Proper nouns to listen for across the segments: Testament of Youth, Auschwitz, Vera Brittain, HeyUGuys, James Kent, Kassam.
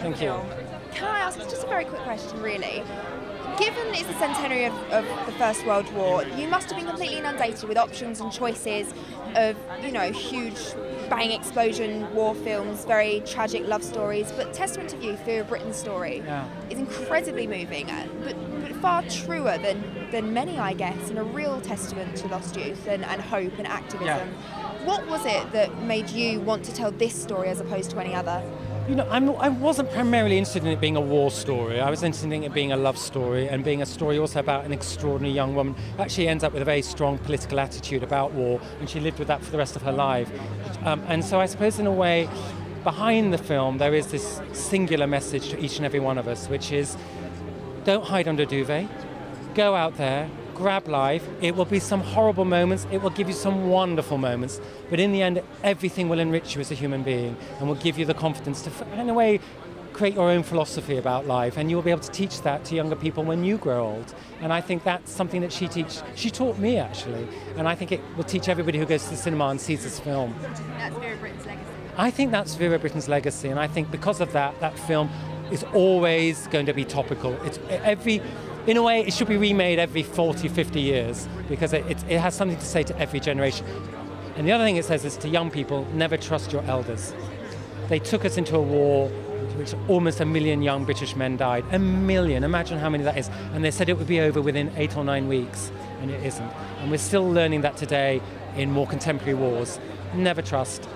Thank film. You. Can I ask just a very quick question, really? Given it's the centenary of the First World War, you must have been completely inundated with options and choices of, you know, huge bang explosion war films, very tragic love stories. But Testament of Youth, Vera Brittain's story, is incredibly moving, but far truer than many, I guess, and a real testament to lost youth and hope and activism. Yeah. What was it that made you want to tell this story as opposed to any other? You know, I wasn't primarily interested in it being a war story. I was interested in it being a love story and being a story also about an extraordinary young woman who actually ends up with a very strong political attitude about war, and she lived with that for the rest of her life. And so I suppose in a way, behind the film, there is this singular message to each and every one of us, which is, don't hide under a duvet, go out there, grab life. It will be some horrible moments, it will give you some wonderful moments, but in the end everything will enrich you as a human being and will give you the confidence to, in a way, create your own philosophy about life, and you'll be able to teach that to younger people when you grow old. And I think that's something that she taught me, actually, and I think it will teach everybody who goes to the cinema and sees this film. That's Vera Brittain's legacy. I think that's Vera Brittain's legacy, and I think because of that, that film is always going to be topical. In a way, it should be remade every 40, 50 years, because it has something to say to every generation. And the other thing it says is to young people, never trust your elders. They took us into a war in which almost 1 million young British men died. 1 million, imagine how many that is. And they said it would be over within 8 or 9 weeks, and it isn't. And we're still learning that today in more contemporary wars. Never trust,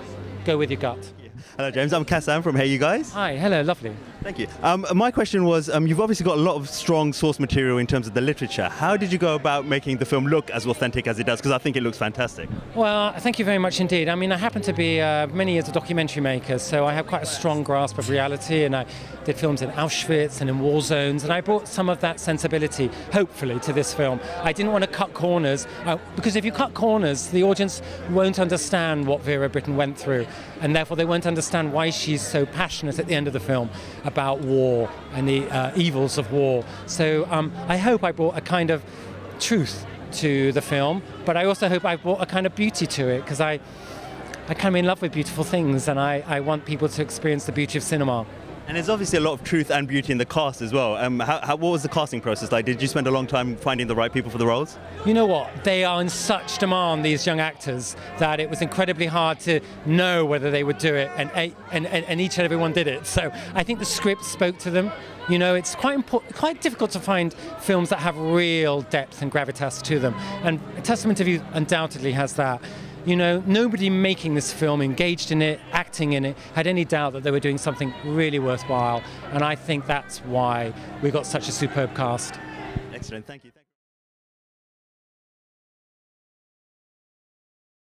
go with your gut. Hello James, I'm Kassam from HeyUGuys. Hi, hello, lovely. Thank you. My question was, you've obviously got a lot of strong source material in terms of the literature. How did you go about making the film look as authentic as it does? Because I think it looks fantastic. Well, thank you very much indeed. I mean, I happen to be many years a documentary maker, so I have quite a strong grasp of reality, and I did films in Auschwitz and in war zones, and I brought some of that sensibility, hopefully, to this film. I didn't want to cut corners, because if you cut corners, the audience won't understand what Vera Brittain went through, and therefore they won't understand why she's so passionate at the end of the film about war and the evils of war. So I hope I brought a kind of truth to the film, but I also hope I brought a kind of beauty to it, because I kind of in love with beautiful things, and I want people to experience the beauty of cinema. And there's obviously a lot of truth and beauty in the cast as well. What was the casting process like? Did you spend a long time finding the right people for the roles? You know what? They are in such demand, these young actors, that it was incredibly hard to know whether they would do it, and each and every one did it. So I think the script spoke to them. You know, it's quite important, quite difficult to find films that have real depth and gravitas to them. And Testament of Youth undoubtedly has that. You know, nobody making this film, engaged in it, acting in it, had any doubt that they were doing something really worthwhile. And I think that's why we got such a superb cast. Excellent, thank you.